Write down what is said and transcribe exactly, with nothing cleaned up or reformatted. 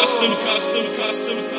customs, customs, customs.